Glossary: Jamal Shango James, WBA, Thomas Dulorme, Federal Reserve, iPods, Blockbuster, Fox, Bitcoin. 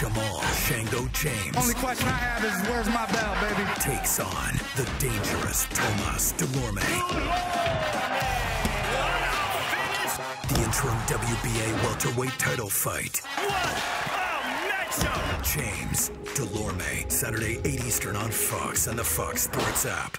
Jamal Shango James. Only question I have is, where's my bell, baby? Takes on the dangerous Thomas Dulorme. The interim WBA welterweight title fight. James Dulorme, Saturday 8 Eastern on Fox and the Fox Sports app.